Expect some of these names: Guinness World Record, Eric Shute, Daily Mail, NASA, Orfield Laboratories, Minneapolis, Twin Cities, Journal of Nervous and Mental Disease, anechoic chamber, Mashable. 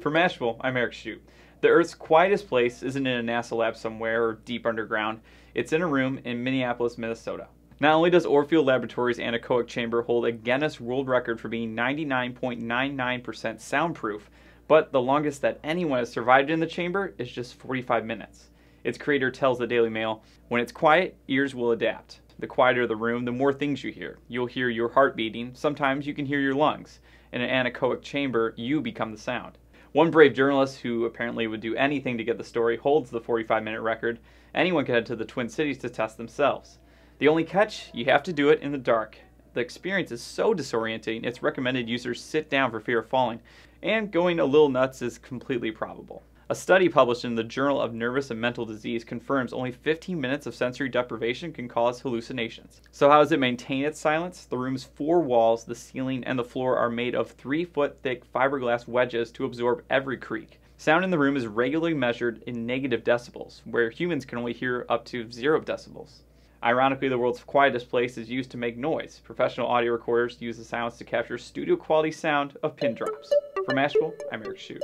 For Mashable, I'm Eric Shute. The Earth's quietest place isn't in a NASA lab somewhere or deep underground. It's in a room in Minneapolis, Minnesota. Not only does Orfield Laboratories' anechoic chamber hold a Guinness World Record for being 99.99% soundproof, but the longest that anyone has survived in the chamber is just 45 minutes. Its creator tells the Daily Mail, "When it's quiet, ears will adapt. The quieter the room, the more things you hear. You'll hear your heart beating. Sometimes you can hear your lungs. In an anechoic chamber, you become the sound." One brave journalist, who apparently would do anything to get the story, holds the 45-minute record. Anyone can head to the Twin Cities to test themselves. The only catch? You have to do it in the dark. The experience is so disorienting, it's recommended users sit down for fear of falling, and going a little nuts is completely probable. A study published in the Journal of Nervous and Mental Disease confirms only 15 minutes of sensory deprivation can cause hallucinations. So how does it maintain its silence? The room's four walls, the ceiling, and the floor are made of 3-foot-thick fiberglass wedges to absorb every creak. Sound in the room is regularly measured in negative decibels, where humans can only hear up to 0 decibels. Ironically, the world's quietest place is used to make noise. Professional audio recorders use the sounds to capture studio-quality sound of pin drops. For Mashable, I'm Eric Shute.